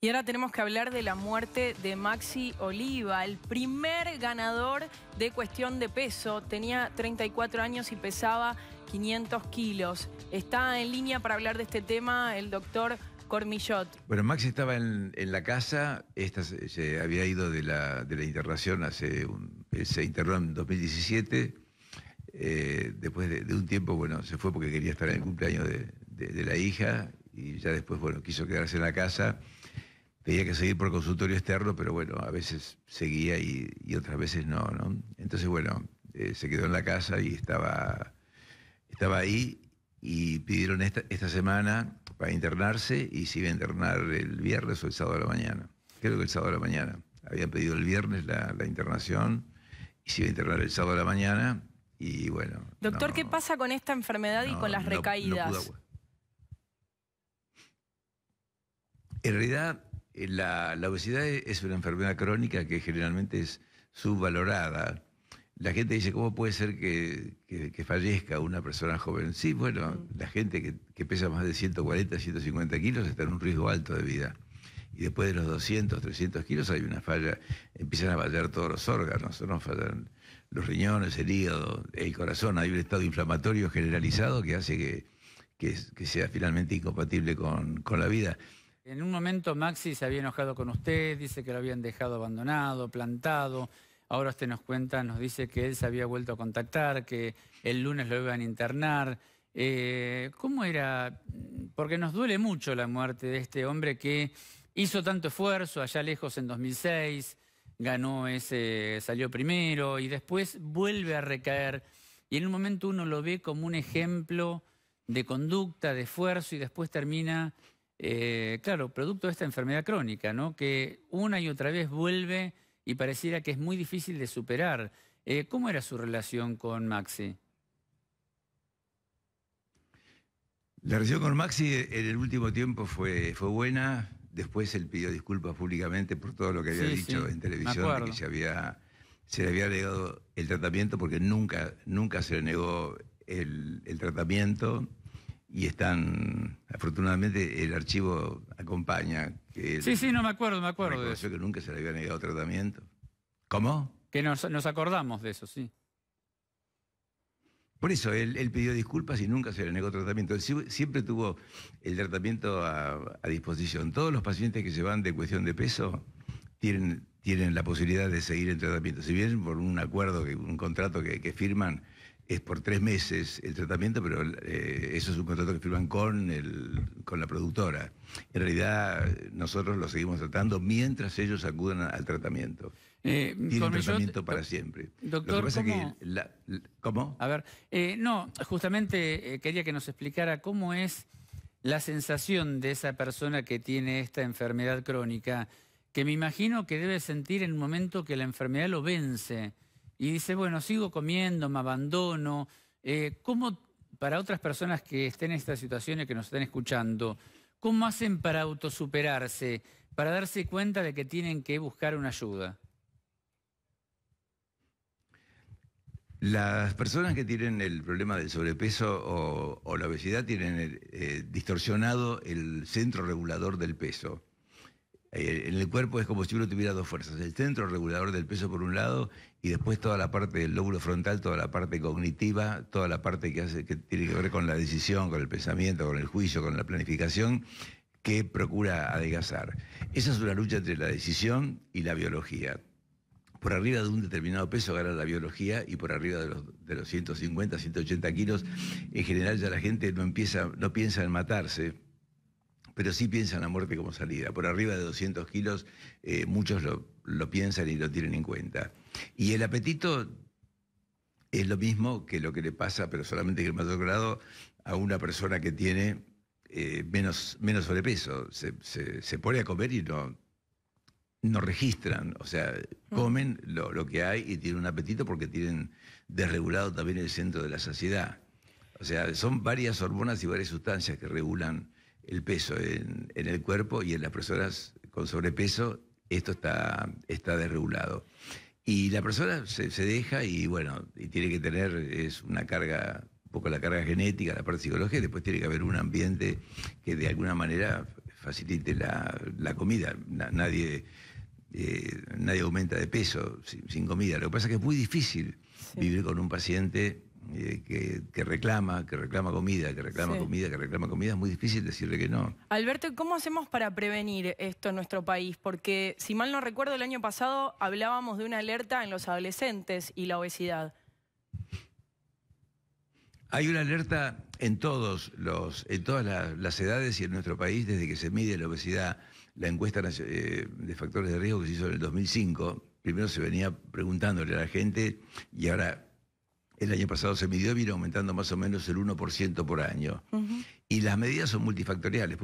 Y ahora tenemos que hablar de la muerte de Maxi Oliva, el primer ganador de Cuestión de Peso. Tenía 34 años y pesaba 500 kilos. Está en línea para hablar de este tema el doctor Cormillot. Bueno, Maxi estaba en la casa. Se había ido de la internación, se internó en 2017. Después de un tiempo, bueno, se fue porque quería estar en el cumpleaños de la hija. Y ya después, bueno, quiso quedarse en la casa. Tenía que seguir por consultorio externo, pero bueno, a veces seguía y otras veces no, ¿no? Entonces, bueno, se quedó en la casa y estaba ahí. Y pidieron esta semana para internarse y se iba a internar el viernes o el sábado de la mañana. Creo que el sábado de la mañana. Habían pedido el viernes la internación y se iba a internar el sábado de la mañana. Y bueno... Doctor, no, ¿qué pasa con esta enfermedad y con las recaídas? No pudo. En realidad, la obesidad es una enfermedad crónica que generalmente es subvalorada. La gente dice, ¿cómo puede ser que fallezca una persona joven? Sí, bueno, la gente que pesa más de 140, 150 kilos está en un riesgo alto de vida. Y después de los 200, 300 kilos hay una falla, empiezan a fallar todos los órganos, ¿no? Fallan los riñones, el hígado, el corazón. Hay un estado inflamatorio generalizado que hace que sea finalmente incompatible con la vida. En un momento Maxi se había enojado con usted, dice que lo habían dejado abandonado, plantado. Ahora usted nos cuenta, nos dice que él se había vuelto a contactar, que el lunes lo iban a internar. ¿Cómo era? Porque nos duele mucho la muerte de este hombre que hizo tanto esfuerzo allá lejos en 2006, salió primero y después vuelve a recaer. Y en un momento uno lo ve como un ejemplo de conducta, de esfuerzo y después termina... claro, producto de esta enfermedad crónica, ¿no? Que una y otra vez vuelve y pareciera que es muy difícil de superar. ¿Cómo era su relación con Maxi? La relación con Maxi en el último tiempo fue buena. Después él pidió disculpas públicamente por todo lo que había dicho en televisión, que se le había negado el tratamiento, porque nunca se le negó el tratamiento. Y están, afortunadamente, el archivo acompaña. Que no me acuerdo de eso. Que nunca se le había negado tratamiento. ¿Cómo? Que nos acordamos de eso, sí. Por eso, él pidió disculpas y nunca se le negó tratamiento. Él siempre tuvo el tratamiento a disposición. Todos los pacientes que se van de Cuestión de Peso tienen la posibilidad de seguir el tratamiento. Si bien por un acuerdo, un contrato que firman... Es por 3 meses el tratamiento, pero eso es un contrato que firman con la productora. En realidad, nosotros lo seguimos tratando mientras ellos acudan al tratamiento. Tienen tratamiento para siempre. Doctor, lo que pasa es que... ¿Cómo? A ver, no, justamente quería que nos explicara cómo es la sensación de esa persona que tiene esta enfermedad crónica, que me imagino que debe sentir en un momento que la enfermedad lo vence. Y dice, bueno, sigo comiendo, me abandono. ¿Cómo, para otras personas que estén en esta situación y que nos estén escuchando, cómo hacen para autosuperarse, para darse cuenta de que tienen que buscar una ayuda? Las personas que tienen el problema del sobrepeso o la obesidad tienen distorsionado el centro regulador del peso. En el cuerpo es como si uno tuviera 2 fuerzas, el centro regulador del peso por un lado y después toda la parte del lóbulo frontal, toda la parte cognitiva, toda la parte que tiene que ver con la decisión, con el pensamiento, con el juicio, con la planificación, que procura adelgazar. Esa es una lucha entre la decisión y la biología. Por arriba de un determinado peso gana la biología y por arriba de los 150, 180 kilos, en general ya la gente no piensa en matarse, pero sí piensan la muerte como salida. Por arriba de 200 kilos muchos lo piensan y lo tienen en cuenta. Y el apetito es lo mismo que lo que le pasa, pero solamente en mayor grado, a una persona que tiene menos sobrepeso. Se pone a comer y no registran, o sea, comen lo que hay y tienen un apetito porque tienen desregulado también el centro de la saciedad. O sea, son varias hormonas y varias sustancias que regulan el peso en el cuerpo, y en las personas con sobrepeso esto está desregulado. Y la persona se deja y bueno, y tiene que tener una carga, un poco la carga genética, la parte psicológica, y después tiene que haber un ambiente que de alguna manera facilite la comida. Nadie aumenta de peso sin comida. Lo que pasa es que es muy difícil vivir con un paciente que reclama comida. Es muy difícil decirle que no. Alberto, ¿cómo hacemos para prevenir esto en nuestro país? Porque, si mal no recuerdo, el año pasado hablábamos de una alerta en los adolescentes y la obesidad. Hay una alerta en todas las edades y en nuestro país desde que se mide la obesidad. La encuesta de factores de riesgo que se hizo en el 2005, primero se venía preguntándole a la gente y ahora el año pasado se midió y vino aumentando más o menos el 1% por año. Y las medidas son multifactoriales.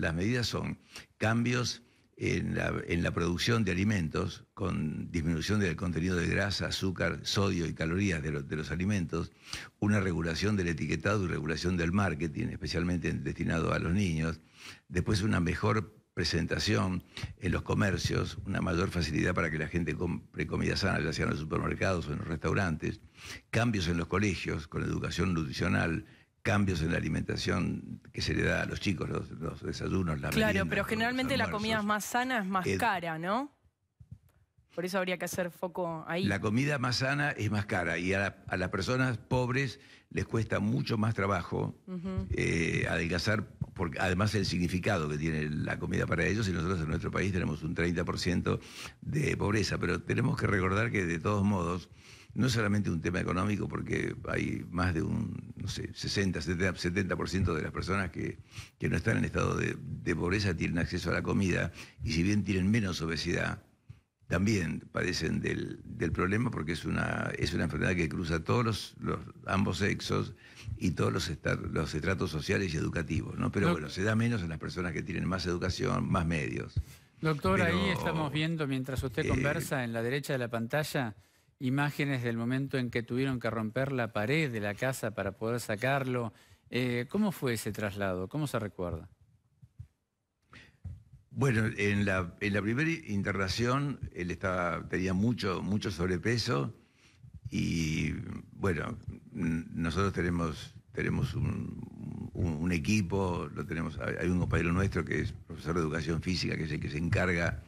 Las medidas son cambios en la producción de alimentos, con disminución del contenido de grasa, azúcar, sodio y calorías de los alimentos, una regulación del etiquetado y regulación del marketing, especialmente destinado a los niños, después una mejor presentación en los comercios, una mayor facilidad para que la gente compre comida sana, ya sea en los supermercados o en los restaurantes, cambios en los colegios con educación nutricional, cambios en la alimentación que se le da a los chicos, los desayunos, la merienda. Claro, pero generalmente la comida más sana es más cara, ¿no? Por eso habría que hacer foco ahí. La comida más sana es más cara y a las personas pobres les cuesta mucho más trabajo adelgazar, porque además el significado que tiene la comida para ellos, y nosotros en nuestro país tenemos un 30% de pobreza, pero tenemos que recordar que de todos modos no es solamente un tema económico, porque hay más de un, no sé, 60, 70% de las personas que no están en estado de pobreza tienen acceso a la comida, y si bien tienen menos obesidad, también padecen del problema, porque es una enfermedad que cruza todos ambos sexos y todos los estratos sociales y educativos, ¿no? Pero bueno, se da menos en las personas que tienen más educación, más medios. Doctor, pero ahí estamos viendo, mientras usted conversa, en la derecha de la pantalla, imágenes del momento en que tuvieron que romper la pared de la casa para poder sacarlo. ¿Cómo fue ese traslado? ¿Cómo se recuerda? Bueno, en la primera internación él tenía mucho sobrepeso y, bueno, nosotros tenemos un equipo, hay un compañero nuestro que es profesor de educación física, que es el que se encarga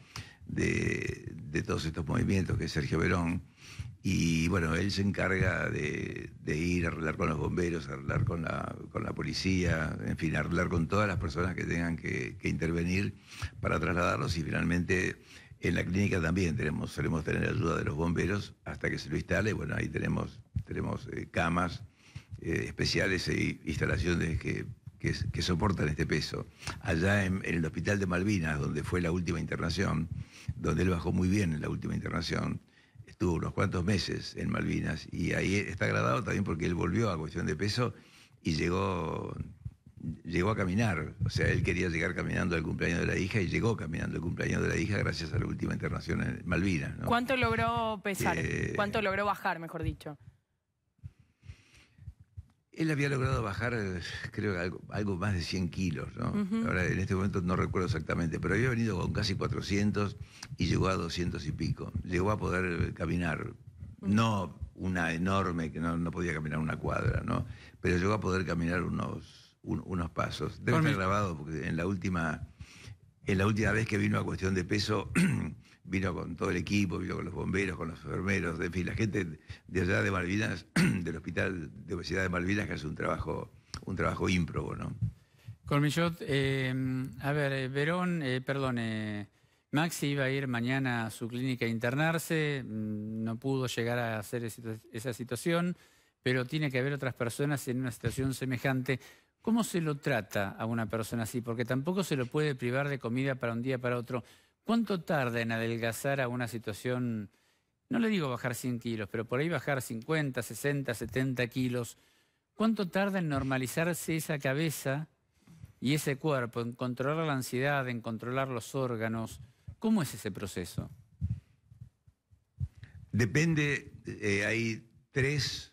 de todos estos movimientos, que es Sergio Verón, y, bueno, él se encarga de ir a hablar con los bomberos, a hablar con la policía, en fin, a hablar con todas las personas que tengan que intervenir para trasladarlos, y finalmente en la clínica también solemos tener ayuda de los bomberos hasta que se lo instale. Bueno, ahí tenemos camas especiales e instalaciones que soportan este peso. Allá en el hospital de Malvinas, donde fue la última internación, donde él bajó muy bien en la última internación, estuvo unos cuantos meses en Malvinas, y ahí está agradado también porque él volvió a Cuestión de Peso y llegó a caminar. O sea, él quería llegar caminando al cumpleaños de la hija y llegó caminando al cumpleaños de la hija gracias a la última internación en Malvinas, ¿no? ¿Cuánto logró pesar? ¿Cuánto logró bajar, mejor dicho? Él había logrado bajar, creo, algo más de 100 kilos, ¿no? Ahora, en este momento no recuerdo exactamente, pero había venido con casi 400 y llegó a 200 y pico. Llegó a poder caminar, no una enorme, que no podía caminar una cuadra, ¿no? Pero llegó a poder caminar unos pasos. Debe estar grabado, porque en la última vez que vino a Cuestión de Peso, vino con todo el equipo, vino con los bomberos, con los enfermeros, en fin, la gente de allá de Malvinas, del Hospital de Obesidad de Malvinas, que hace un trabajo ímprobo, ¿no? Cormillot, a ver, Verón, Maxi iba a ir mañana a su clínica a internarse, no pudo llegar a hacer esa situación, pero tiene que haber otras personas en una situación semejante. ¿Cómo se lo trata a una persona así? Porque tampoco se lo puede privar de comida para un día para otro. ¿Cuánto tarda en adelgazar a una situación, no le digo bajar 100 kilos, pero por ahí bajar 50, 60, 70 kilos? ¿Cuánto tarda en normalizarse esa cabeza y ese cuerpo, en controlar la ansiedad, en controlar los órganos? ¿Cómo es ese proceso? Depende, hay tres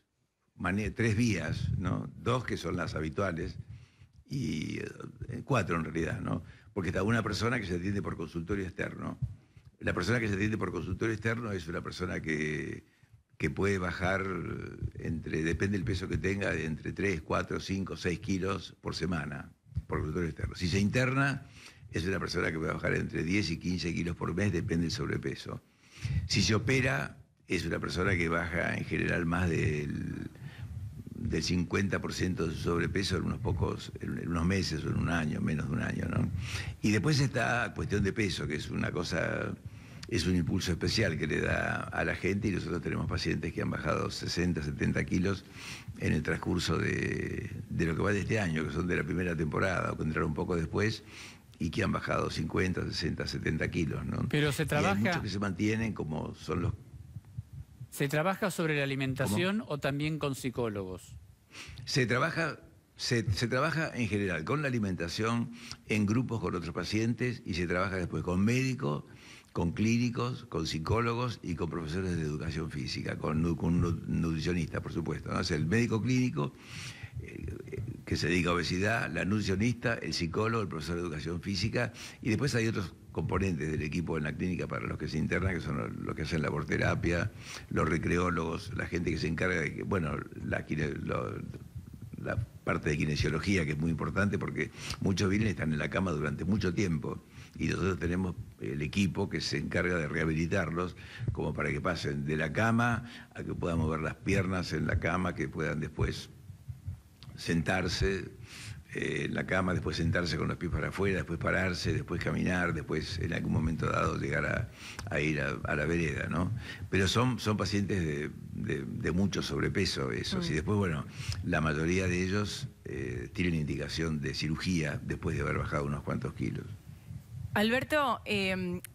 vías, ¿no? Dos que son las habituales y cuatro en realidad, ¿no? Porque está una persona que se atiende por consultorio externo. La persona que se atiende por consultorio externo es una persona que puede bajar, depende del peso que tenga, entre 3, 4, 5, 6 kilos por semana. por glutatorio externo. Si se interna, es una persona que puede bajar entre 10 y 15 kilos por mes, depende del sobrepeso. Si se opera, es una persona que baja en general más del 50% de su sobrepeso en unos meses o en un año, menos de un año, ¿no? Y después está cuestión de peso, que es una cosa, es un impulso especial que le da a la gente, y nosotros tenemos pacientes que han bajado 60, 70 kilos en el transcurso de lo que va de este año, que son de la primera temporada, o que entraron un poco después, y que han bajado 50, 60, 70 kilos, ¿no? Pero se trabaja... Y hay muchos que se mantienen, como son los... ¿Se trabaja sobre la alimentación o también con psicólogos? Se trabaja en general con la alimentación, en grupos con otros pacientes, y se trabaja después con médicos, con clínicos, con psicólogos y con profesores de educación física, con nutricionistas, por supuesto, ¿no? O sea, el médico clínico que se dedica a obesidad, la nutricionista, el psicólogo, el profesor de educación física, y después hay otros componentes del equipo en la clínica para los que se internan, que son los que hacen laborterapia, los recreólogos, la gente que se encarga de que, bueno, la parte de kinesiología, que es muy importante porque muchos vienen y están en la cama durante mucho tiempo, y nosotros tenemos el equipo que se encarga de rehabilitarlos, como para que pasen de la cama a que puedan mover las piernas en la cama, que puedan después sentarse en la cama, después sentarse con los pies para afuera, después pararse, después caminar, después en algún momento dado llegar a ir a la vereda, ¿no? Pero son pacientes de mucho sobrepeso esos. Y después, bueno, la mayoría de ellos tienen indicación de cirugía después de haber bajado unos cuantos kilos. Alberto,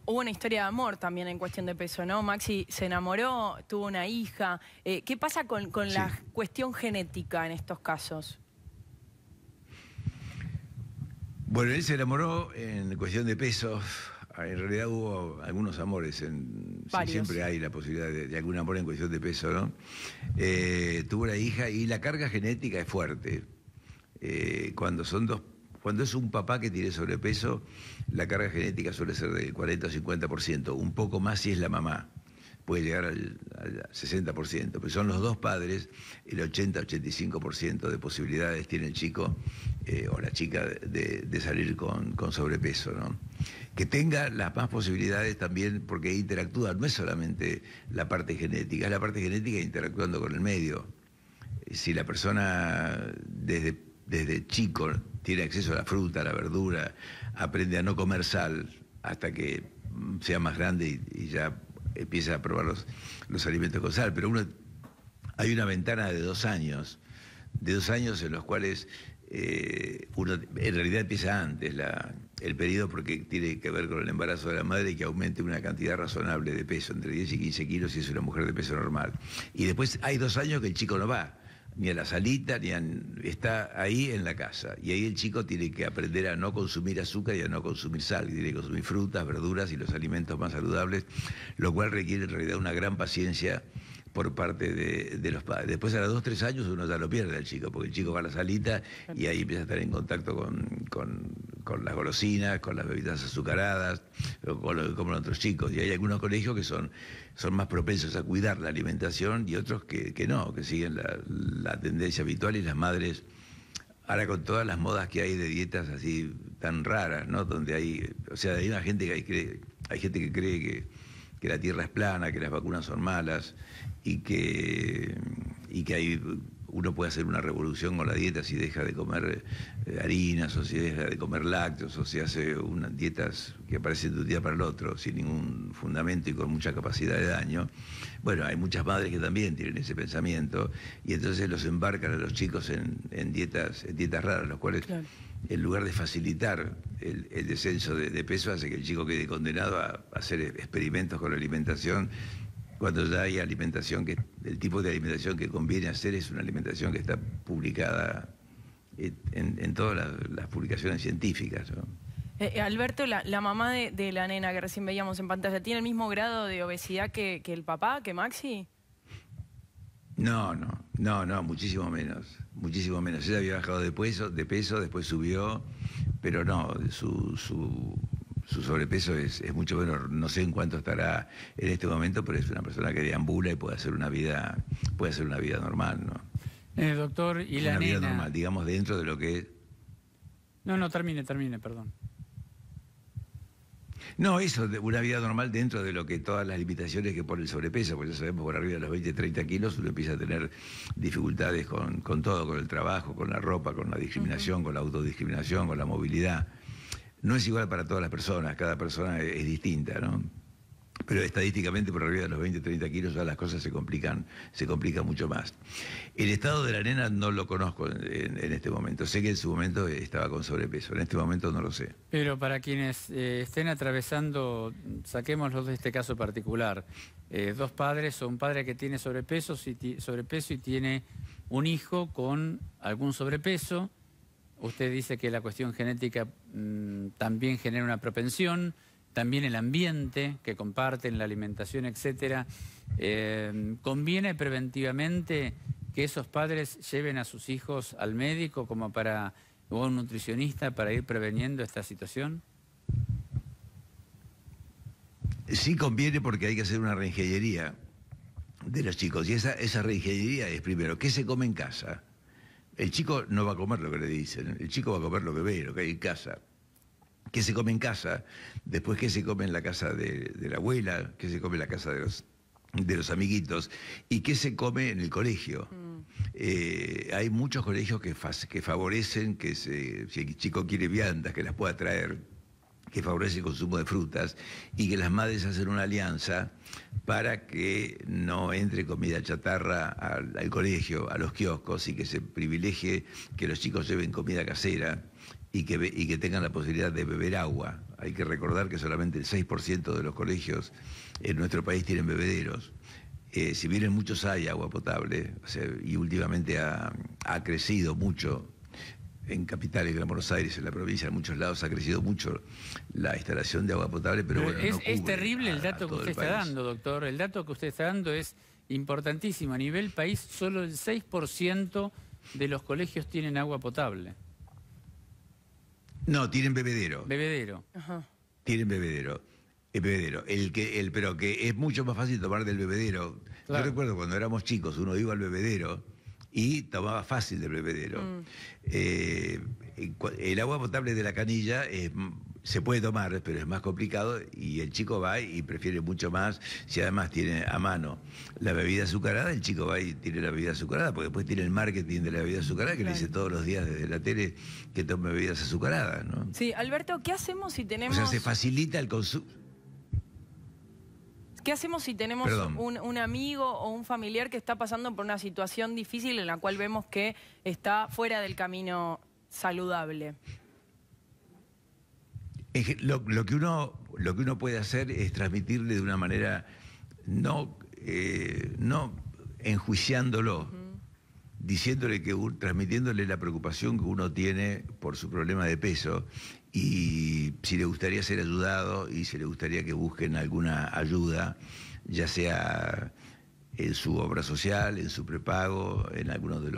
hubo una historia de amor también en cuestión de peso, ¿no? Maxi se enamoró, tuvo una hija. ¿Qué pasa con sí, la cuestión genética en estos casos? Bueno, él se enamoró en cuestión de peso. En realidad hubo algunos amores. Siempre hay la posibilidad de algún amor en cuestión de peso, ¿no? Tuvo una hija y la carga genética es fuerte. Cuando es un papá que tiene sobrepeso, la carga genética suele ser del 40 o 50%, un poco más si es la mamá, puede llegar al 60%, pero son los dos padres, el 80-85% de posibilidades tiene el chico o la chica de salir con sobrepeso, ¿no? Que tenga las más posibilidades también porque interactúa, no es solamente la parte genética, es la parte genética interactuando con el medio. Si la persona desde chico tiene acceso a la fruta, a la verdura, aprende a no comer sal hasta que sea más grande y ya empieza a probar los alimentos con sal. Pero hay una ventana de 2 años, en los cuales uno en realidad empieza antes el periodo, porque tiene que ver con el embarazo de la madre y que aumente una cantidad razonable de peso, entre 10 y 15 kilos si es una mujer de peso normal. Y después hay 2 años que el chico no va ni a la salita, está ahí en la casa. Y ahí el chico tiene que aprender a no consumir azúcar y a no consumir sal. Tiene que consumir frutas, verduras y los alimentos más saludables, lo cual requiere en realidad una gran paciencia por parte de los padres. Después a los 2 o 3 años uno ya lo pierde al chico, porque el chico va a la salita y ahí empieza a estar en contacto con las golosinas, con las bebidas azucaradas, como los otros chicos. Y hay algunos colegios que son más propensos a cuidar la alimentación y otros que no, que siguen la tendencia habitual, y las madres... Ahora con todas las modas que hay de dietas así tan raras, ¿no? Donde hay una gente que cree que la tierra es plana, que las vacunas son malas, y que uno puede hacer una revolución con la dieta si deja de comer harinas, o si deja de comer lácteos, o si hace unas dietas que aparecen de un día para el otro sin ningún fundamento y con mucha capacidad de daño. Bueno, hay muchas madres que también tienen ese pensamiento, y entonces los embarcan a los chicos en dietas raras, los cuales... Claro. En lugar de facilitar el descenso de peso, hace que el chico quede condenado a hacer experimentos con la alimentación, cuando ya hay alimentación que... El tipo de alimentación que conviene hacer es una alimentación que está publicada en todas las publicaciones científicas, ¿no? Alberto, la mamá de la nena que recién veíamos en pantalla, ¿tiene el mismo grado de obesidad que el papá, que Maxi? No, muchísimo menos. Muchísimo menos. Ella había bajado de peso, después subió, pero no, su sobrepeso es mucho menor. No sé en cuánto estará en este momento, pero es una persona que deambula y puede hacer una vida normal, ¿no? Doctor, y la nena... Una vida normal, digamos, dentro de lo que es... No, no, termine, perdón. No, eso, de una vida normal dentro de lo que todas las limitaciones que pone el sobrepeso, porque ya sabemos, por arriba de los 20, 30 kilos uno empieza a tener dificultades con todo, con el trabajo, con la ropa, con la discriminación, con la autodiscriminación, con la movilidad. No es igual para todas las personas, cada persona es distinta, ¿no? Pero estadísticamente por arriba de los 20, 30 kilos ya las cosas se complican mucho más. El estado de la nena no lo conozco en este momento. Sé que en su momento estaba con sobrepeso, en este momento no lo sé. Pero para quienes estén atravesando, saquémoslos de este caso particular, dos padres o un padre que tiene sobrepeso, sobrepeso y tiene un hijo con algún sobrepeso, usted dice que la cuestión genética también genera una propensión, también el ambiente que comparten, la alimentación, etcétera. ¿Conviene preventivamente que esos padres lleven a sus hijos al médico como para, o a un nutricionista para ir preveniendo esta situación? Sí conviene, porque hay que hacer una reingeniería de los chicos. Y esa reingeniería es primero, ¿qué se come en casa? El chico no va a comer lo que le dicen, el chico va a comer lo que ve, lo que hay en casa. ¿Qué se come en casa? Después, ¿qué se come en la casa de la abuela? ¿Qué se come en la casa de los amiguitos? ¿Y qué se come en el colegio? Hay muchos colegios que favorecen que si el chico quiere viandas, que las pueda traer, que favorece el consumo de frutas, y que las madres hacen una alianza para que no entre comida chatarra al colegio, a los kioscos, y que se privilegie que los chicos lleven comida casera y que tengan la posibilidad de beber agua. Hay que recordar que solamente el 6% de los colegios en nuestro país tienen bebederos. Si bien en muchos hay agua potable, o sea, y últimamente ha crecido mucho. En capitales, en Buenos Aires, en la provincia, en muchos lados ha crecido mucho la instalación de agua potable, pero bueno, no cubre. Es terrible el dato que usted está dando, doctor. El dato que usted está dando es importantísimo. A nivel país, solo el 6% de los colegios tienen agua potable. No, tienen bebedero. Bebedero. Ajá. Tienen bebedero. El bebedero, pero que es mucho más fácil tomar del bebedero. Claro. Yo recuerdo cuando éramos chicos, uno iba al bebedero y tomaba fácil del bebedero. El agua potable de la canilla se puede tomar, pero es más complicado, y el chico va y prefiere mucho más. Si además tiene a mano la bebida azucarada, el chico va y tiene la bebida azucarada, porque después tiene el marketing de la bebida azucarada, que claro, le dice todos los días desde la tele que tome bebidas azucaradas, ¿no? Sí, Alberto, ¿qué hacemos si tenemos...? O sea, se facilita el consumo. ¿Qué hacemos si tenemos un amigo o un familiar que está pasando por una situación difícil en la cual vemos que está fuera del camino saludable? Es que lo que uno puede hacer es transmitirle de una manera no enjuiciándolo, diciéndole que transmitiéndole la preocupación que uno tiene por su problema de peso, y si le gustaría ser ayudado y si le gustaría que busquen alguna ayuda, ya sea en su obra social, en su prepago, en algunos de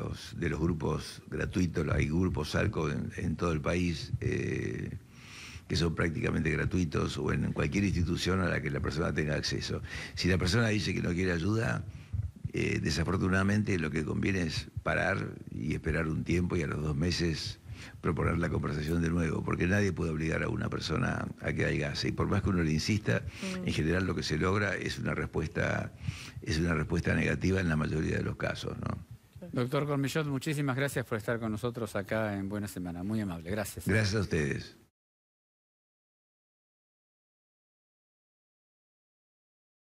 los grupos gratuitos. Hay grupos ARCO en todo el país que son prácticamente gratuitos, o en cualquier institución a la que la persona tenga acceso. Si la persona dice que no quiere ayuda, desafortunadamente lo que conviene es parar y esperar un tiempo, y a los 2 meses proponer la conversación de nuevo, porque nadie puede obligar a una persona a que adelgace, y por más que uno le insista, en general lo que se logra es una respuesta negativa en la mayoría de los casos, ¿no? Doctor Cormillot, muchísimas gracias por estar con nosotros acá en Buena Semana, muy amable, gracias. Gracias a ustedes.